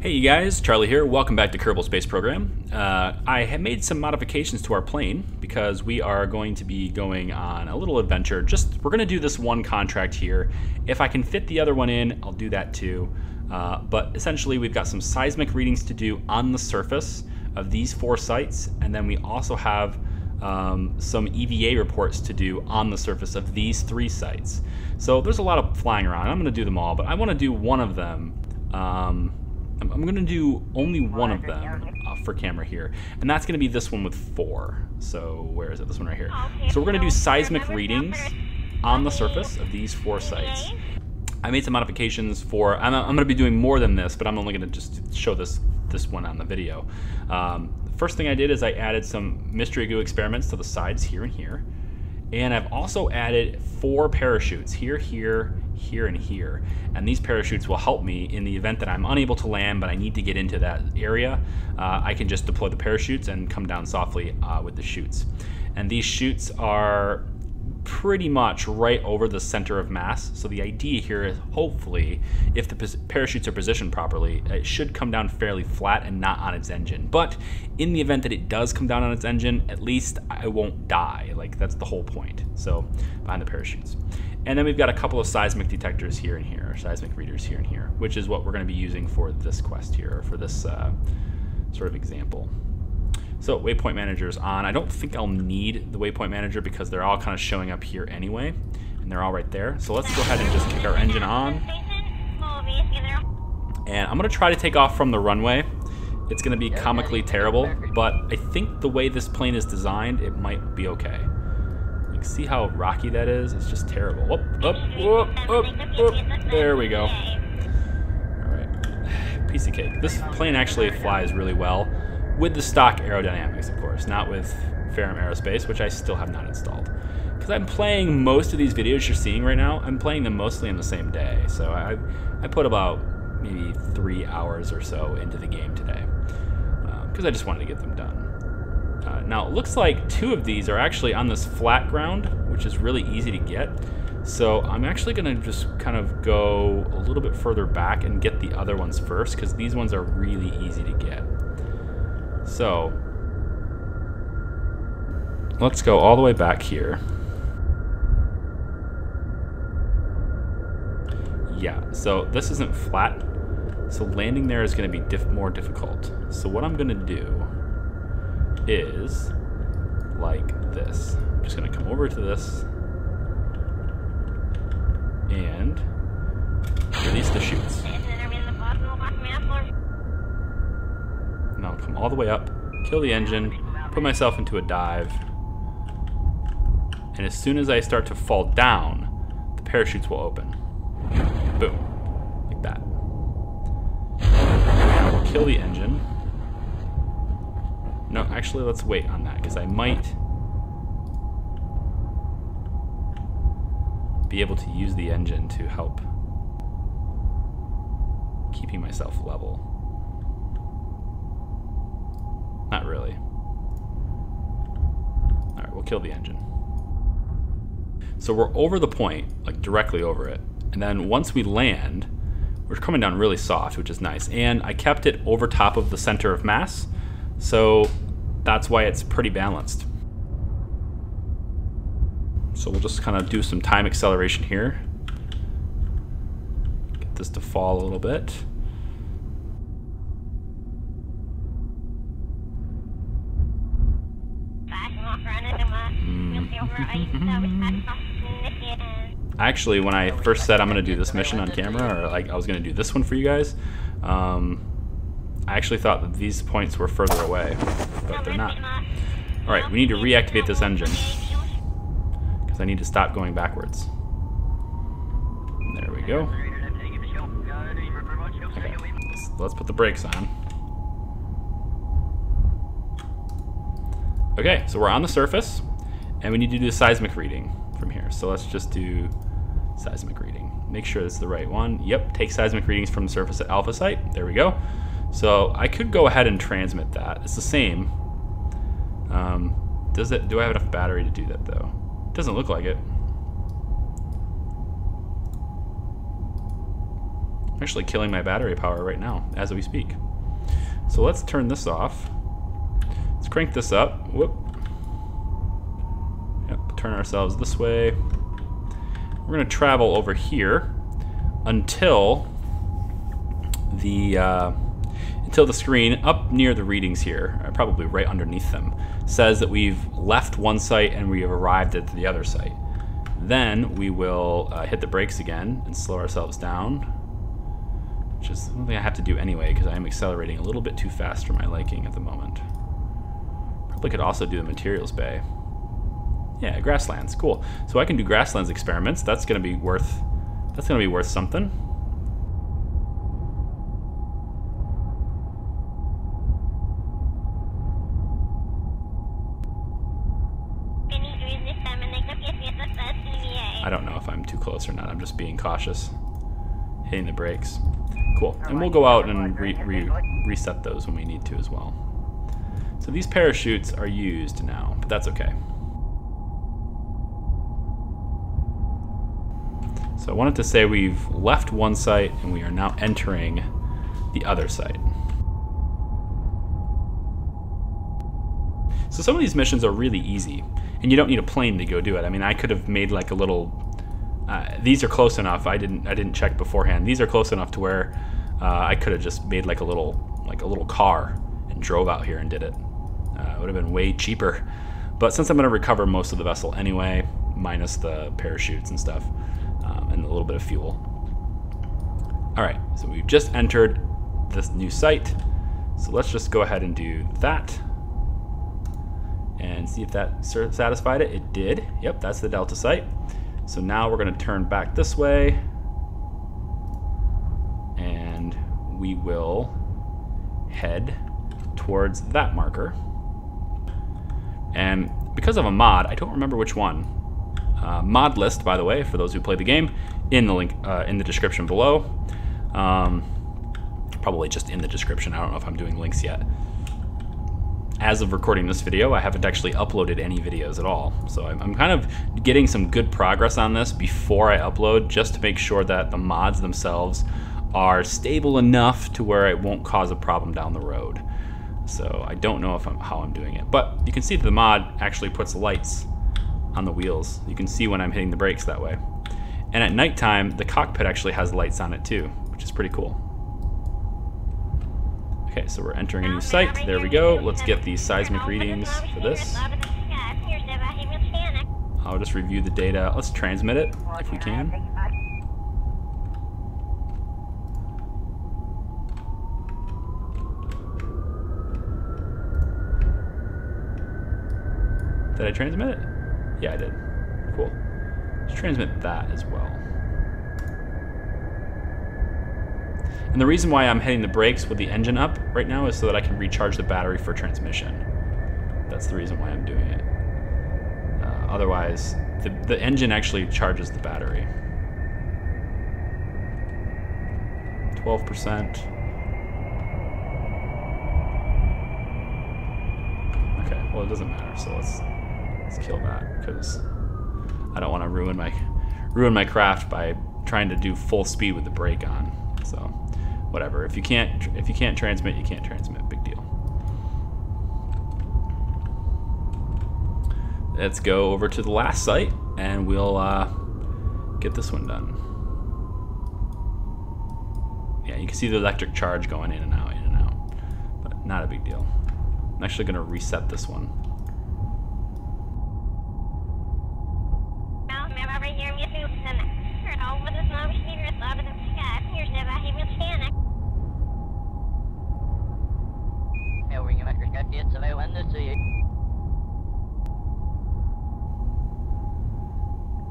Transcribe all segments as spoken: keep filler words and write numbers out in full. Hey you guys, Charlie here. Welcome back to Kerbal Space Program. Uh, I have made some modifications to our plane because we are going to be going on a little adventure. Just, we're gonna do this one contract here. If I can fit the other one in, I'll do that too. Uh, but essentially we've got some seismic readings to do on the surface of these four sites. And then we also have um, some E V A reports to do on the surface of these three sites. So there's a lot of flying around. I'm gonna do them all, but I wanna do one of them. Um, I'm gonna do only one of them uh, for camera here, and that's gonna be this one with four. So where is it? This one right here. So we're gonna do seismic readings on the surface of these four sites. I made some modifications for, I'm, I'm gonna be doing more than this, but I'm only gonna just show this this one on the video. Um, the first thing I did is I added some mystery goo experiments to the sides here and here. And I've also added four parachutes here, here, here, and here. And these parachutes will help me in the event that I'm unable to land, but I need to get into that area. Uh, I can just deploy the parachutes and come down softly uh, with the chutes. And these chutes are pretty much right over the center of mass. So the idea here is hopefully if the parachutes are positioned properly, it should come down fairly flat and not on its engine. But in the event that it does come down on its engine, at least I won't die. Like that's the whole point. So behind the parachutes. And then we've got a couple of seismic detectors here and here, or seismic readers here and here, which is what we're going to be using for this quest here, or for this uh, sort of example. So waypoint manager is on. I don't think I'll need the waypoint manager because they're all kind of showing up here anyway, and they're all right there. So let's go ahead and just kick our engine on. And I'm gonna try to take off from the runway. It's gonna be comically terrible, but I think the way this plane is designed, it might be okay. Like, see how rocky that is? It's just terrible. Whoop, whoop, whoop, whoop, whoop. There we go. All right, piece of cake. This plane actually flies really well. With the stock aerodynamics, of course, not with Ferrum Aerospace, which I still have not installed. Because I'm playing most of these videos you're seeing right now, I'm playing them mostly in the same day. So I, I put about maybe three hours or so into the game today, because uh, I just wanted to get them done. Uh, now, it looks like two of these are actually on this flat ground, which is really easy to get. So I'm actually gonna just kind of go a little bit further back and get the other ones first, because these ones are really easy to get. So let's go all the way back here. Yeah, so this isn't flat, so landing there is going to be diff more difficult. So what I'm going to do is like this. I'm just going to come over to this and release the chutes. And I'll come all the way up, kill the engine, put myself into a dive, and as soon as I start to fall down, the parachutes will open. Boom, like that. And I'll kill the engine. No, actually, let's wait on that, because I might be able to use the engine to help keeping myself level. Not really. All right, we'll kill the engine. So we're over the point, like directly over it. And then once we land, we're coming down really soft, which is nice. And I kept it over top of the center of mass. So that's why it's pretty balanced. So we'll just kind of do some time acceleration here. Get this to fall a little bit. Actually, when I first said I'm gonna do this mission on camera, or like I was gonna do this one for you guys, um, I actually thought that these points were further away, but they're not. All right, we need to reactivate this engine because I need to stop going backwards. There we go. Okay, let's, let's put the brakes on. Okay, so we're on the surface, and we need to do a seismic reading from here. So let's just do seismic reading. Make sure it's the right one. Yep, take seismic readings from the surface at Alpha Site. There we go. So I could go ahead and transmit that. It's the same. Um, does it? Do I have enough battery to do that though? It doesn't look like it. I'm actually killing my battery power right now as we speak. So let's turn this off. Let's crank this up. Whoop. Yep, turn ourselves this way. We're gonna travel over here until the uh, until the screen up near the readings here, probably right underneath them, says that we've left one site and we have arrived at the other site. Then we will uh, hit the brakes again and slow ourselves down, which is something I have to do anyway because I am accelerating a little bit too fast for my liking at the moment. Probably could also do the materials bay. Yeah, grasslands, cool. So I can do grasslands experiments. That's gonna be worth, that's gonna be worth something. I don't know if I'm too close or not. I'm just being cautious, hitting the brakes. Cool, and we'll go out and re re reset those when we need to as well. So these parachutes are used now, but that's okay. So I wanted to say we've left one site and we are now entering the other site. So some of these missions are really easy and you don't need a plane to go do it. I mean, I could have made like a little, uh, these are close enough. I didn't, I didn't check beforehand. These are close enough to where uh, I could have just made like a little, like a little car and drove out here and did it. Uh, it would have been way cheaper. But since I'm gonna recover most of the vessel anyway, minus the parachutes and stuff, um, and a little bit of fuel. All right, so we've just entered this new site. So let's just go ahead and do that and see if that satisfied it. It did. Yep, that's the Delta site. So now we're gonna turn back this way and we will head towards that marker. And because of a mod, I don't remember which one. Uh, mod list, by the way, for those who play the game, in the link uh, in the description below. Um, probably just in the description. I don't know if I'm doing links yet. As of recording this video, I haven't actually uploaded any videos at all. So I'm, I'm kind of getting some good progress on this before I upload, just to make sure that the mods themselves are stable enough to where it won't cause a problem down the road. So I don't know if I'm, how I'm doing it, but you can see that the mod actually puts lights on the wheels. You can see when I'm hitting the brakes that way. And at nighttime, the cockpit actually has lights on it too, which is pretty cool. Okay, so we're entering a new site. There we go. Let's get the seismic readings for this. I'll just review the data. Let's transmit it if we can. Did I transmit it? Yeah, I did. Cool. Let's transmit that as well. And the reason why I'm hitting the brakes with the engine up right now is so that I can recharge the battery for transmission. That's the reason why I'm doing it. Uh, otherwise, the, the engine actually charges the battery. twelve percent. Okay, well it doesn't matter, so let's, let's kill that because I don't want to ruin my, ruin my craft by trying to do full speed with the brake on, so. Whatever. If you can't, if you can't transmit, you can't transmit. Big deal. Let's go over to the last site, and we'll uh, get this one done. Yeah, you can see the electric charge going in and out, in and out, but not a big deal. I'm actually going to reset this one.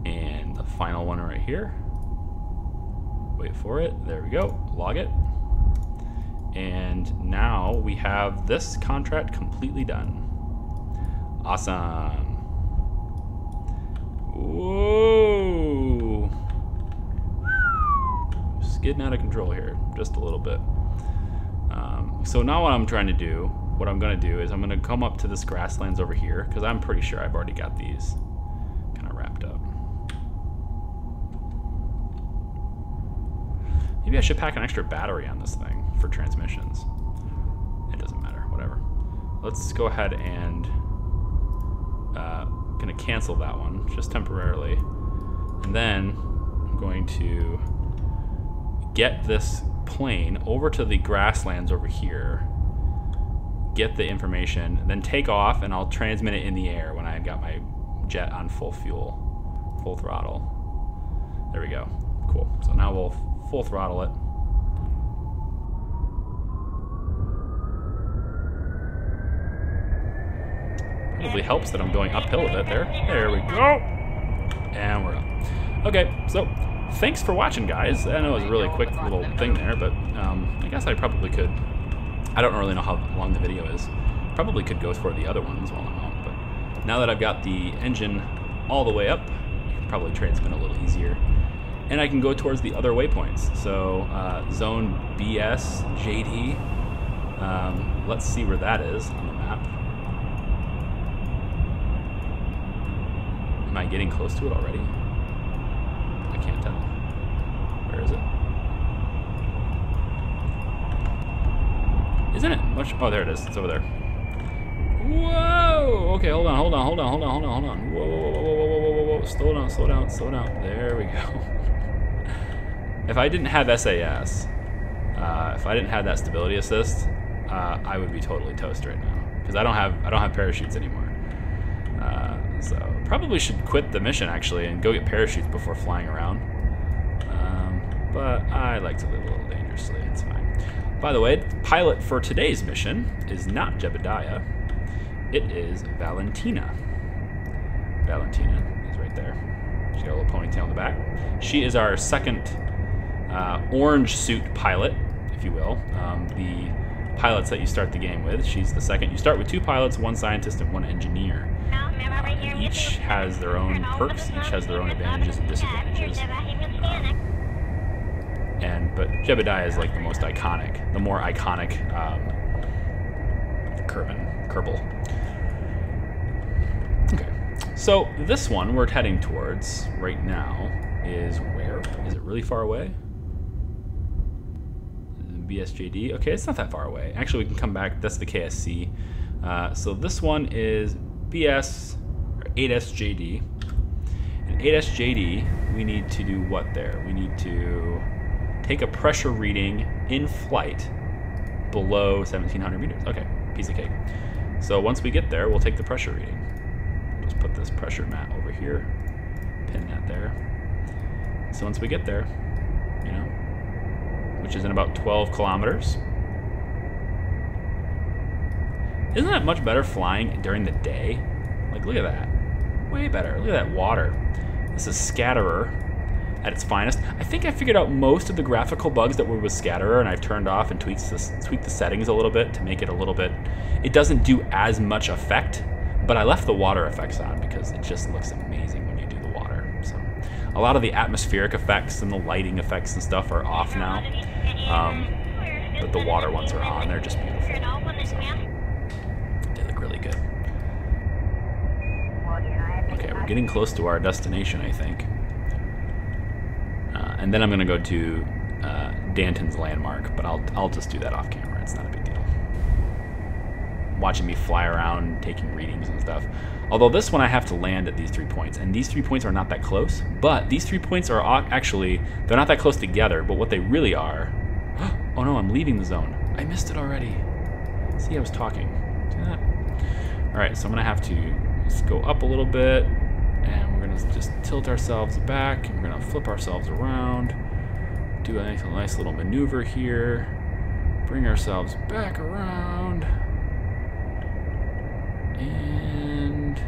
And the final one right here. Wait for it. There we go. Log it. And now we have this contract completely done. Awesome. Whoa. Skidding out of control here just a little bit. Um, so now what I'm trying to do, what I'm gonna do is I'm gonna come up to this grasslands over here because I'm pretty sure I've already got these kind of wrapped up. Maybe I should pack an extra battery on this thing for transmissions. It doesn't matter, whatever. Let's go ahead and uh, gonna cancel that one just temporarily. And then I'm going to get this plane over to the grasslands over here, get the information, then take off, and I'll transmit it in the air when I got my jet on full fuel, full throttle. There we go. Cool. So now we'll full throttle it. Probably helps that I'm going uphill with it there. There we go. And we're up. Okay, so thanks for watching, guys. I know it was a really quick little thing there, but um, I guess I probably could. I don't really know how long the video is. Probably could go for the other ones while I'm out, but now that I've got the engine all the way up, I can probably transmit a little easier. And I can go towards the other waypoints. So uh, zone B S, J D. Um, let's see where that is on the map. Am I getting close to it already? I can't tell. Where is it? Isn't it much? Oh, there it is. It's over there. Whoa! Okay, hold on, hold on, hold on, hold on, hold on, hold on. Whoa, whoa, whoa, whoa, whoa, whoa, whoa, whoa. Slow down, slow down, slow down. There we go. If I didn't have S A S, uh, if I didn't have that stability assist, uh, I would be totally toast right now because I don't have I don't have parachutes anymore. Uh, so probably should quit the mission actually and go get parachutes before flying around. Um, but I like to live a little dangerously. It's fine. By the way, the pilot for today's mission is not Jebediah. It is Valentina. Valentina is right there. She's got a little ponytail in the back. She is our second. Uh, orange suit pilot, if you will. Um, the pilots that you start the game with, she's the second. You start with two pilots, one scientist, and one engineer. Uh, each has their own perks, each has their own advantages and disadvantages. Um, and but Jebediah is like the most iconic, the more iconic um, Kerbin, Kerbal. Okay, so this one we're heading towards right now is where? Is it really far away? B S J D. Okay, it's not that far away. Actually, we can come back. That's the K S C. Uh, so this one is B S or eight S J D. And eight S J D, we need to do what there? We need to take a pressure reading in flight below seventeen hundred meters. Okay, piece of cake. So once we get there, we'll take the pressure reading. Just put this pressure mat over here. Pin that there. So once we get there, you know, which is in about twelve kilometers. Isn't that much better flying during the day? Like, look at that. Way better. Look at that water. This is Scatterer at its finest. I think I figured out most of the graphical bugs that were with Scatterer, and I've turned off and tweaked the, tweaked the settings a little bit to make it a little bit... It doesn't do as much effect, but I left the water effects on because it just looks amazing when you do the water, so... A lot of the atmospheric effects and the lighting effects and stuff are off now, um, but the water ones are on. They're just beautiful. So, they look really good. Okay, we're getting close to our destination, I think. Uh, and then I'm going to go to uh, Danton's Landmark, but I'll, I'll just do that off camera. It's not a big deal. Watching me fly around, taking readings and stuff. Although this one I have to land at these three points, and these three points are not that close, but these three points are actually, they're not that close together, but what they really are, oh no, I'm leaving the zone. I missed it already. See, I was talking. See that? All right, so I'm gonna have to just go up a little bit, and we're gonna just tilt ourselves back, and we're gonna flip ourselves around, do a nice, a nice little maneuver here, bring ourselves back around, and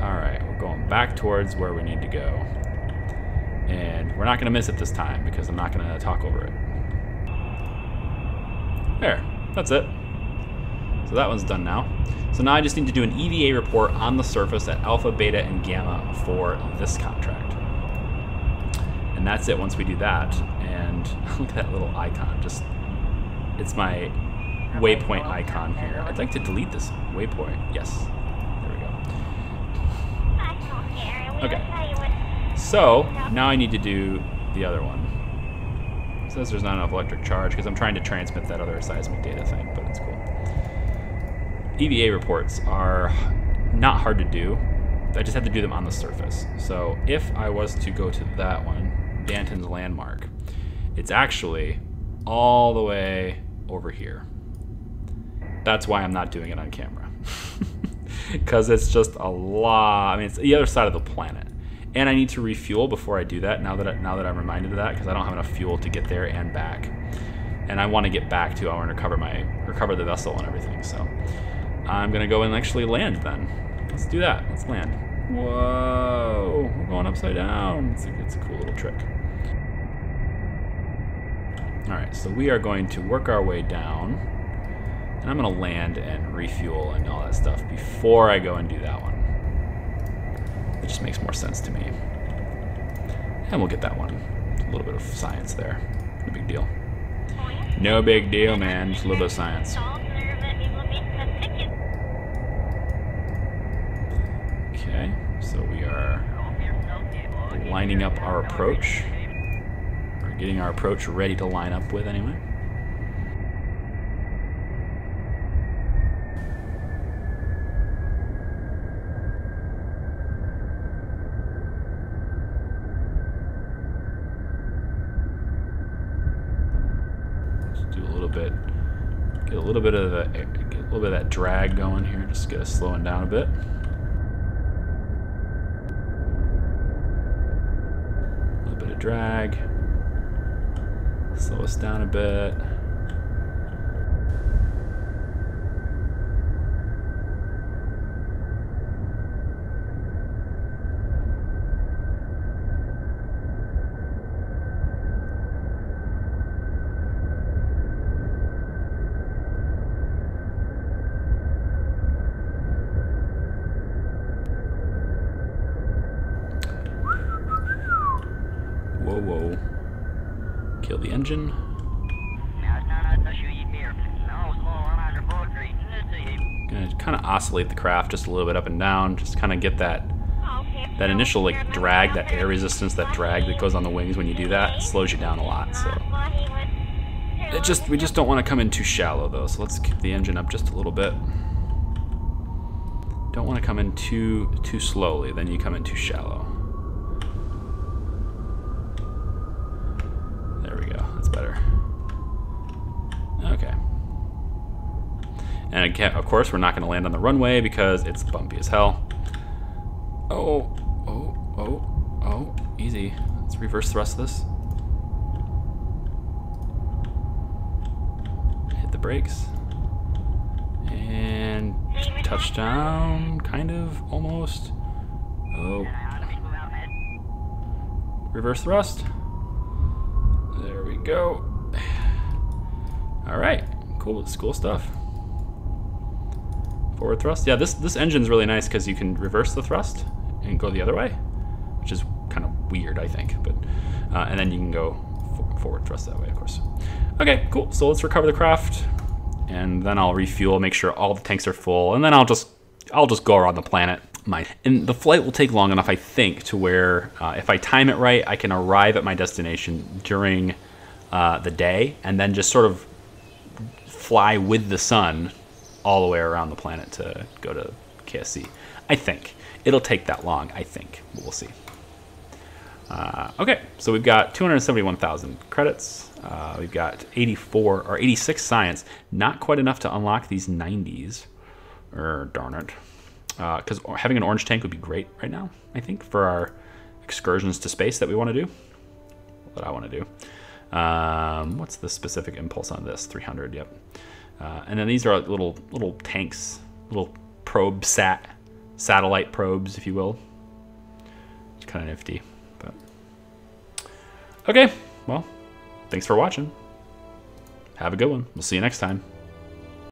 all right, we're going back towards where we need to go, and we're not gonna miss it this time because I'm not gonna talk over it. There, that's it. So that one's done now. So now I just need to do an E V A report on the surface at alpha, beta, and gamma for this contract. And that's it once we do that. And look at that little icon, just, it's my waypoint icon here. I'd like to delete this waypoint. Yes. There we go. Okay. So now I need to do the other one. It says there's not enough electric charge because I'm trying to transmit that other seismic data thing, but it's cool. E V A reports are not hard to do. I just had to do them on the surface. So if I was to go to that one, Danton's Landmark, it's actually all the way over here. That's why I'm not doing it on camera. Because it's just a lot, I mean, it's the other side of the planet. And I need to refuel before I do that, now that, I, now that I'm reminded of that, because I don't have enough fuel to get there and back. And I want to get back to, I want to recover, my, recover the vessel and everything, so. I'm gonna go and actually land then. Let's do that, let's land. Whoa, we're going upside down. It's a, it's a cool little trick. All right, so we are going to work our way down, and I'm gonna land and refuel and all that stuff before I go and do that one. It just makes more sense to me. And we'll get that one. A little bit of science there, no big deal. No big deal, man, just a little bit of science. Okay, so we are lining up our approach, or getting our approach ready to line up with anyway. Let's do a little bit, get a little bit of the, get a little bit of that drag going here, just get us slowing down a bit. Drag, slow us down a bit. Engine. Gonna kind of oscillate the craft just a little bit up and down, just kind of get that that initial like drag, that air resistance, that drag that goes on the wings when you do that. It slows you down a lot. So it just we just don't want to come in too shallow though. So let's keep the engine up just a little bit. Don't want to come in too too slowly. Then you come in too shallow. Better. Okay. And again, of course, we're not going to land on the runway because it's bumpy as hell. Oh, oh, oh, oh, easy. Let's reverse thrust this. Hit the brakes. And touchdown, kind of, almost. Oh. Reverse thrust. There we go. All right, cool, cool stuff. Forward thrust. Yeah, this this engine's really nice because you can reverse the thrust and go the other way, which is kind of weird, I think. But uh, and then you can go for, forward thrust that way, of course. Okay, cool. So let's recover the craft, and then I'll refuel, make sure all the tanks are full, and then I'll just I'll just go around the planet. My, and the flight will take long enough, I think, to where uh, if I time it right, I can arrive at my destination during uh, the day and then just sort of fly with the sun all the way around the planet to go to K S C. I think. It'll take that long, I think, but we'll see. Uh, okay, so we've got two hundred seventy-one thousand credits. Uh, we've got eighty-four or eighty-six science. Not quite enough to unlock these nineties. Er, darn it. Because uh, having an orange tank would be great right now, I think, for our excursions to space that we want to do. That I want to do. Um, what's the specific impulse on this? three hundred, yep. Uh, and then these are little little tanks, little probe sat, satellite probes, if you will. It's kind of nifty, but. Okay, well, thanks for watching. Have a good one. We'll see you next time.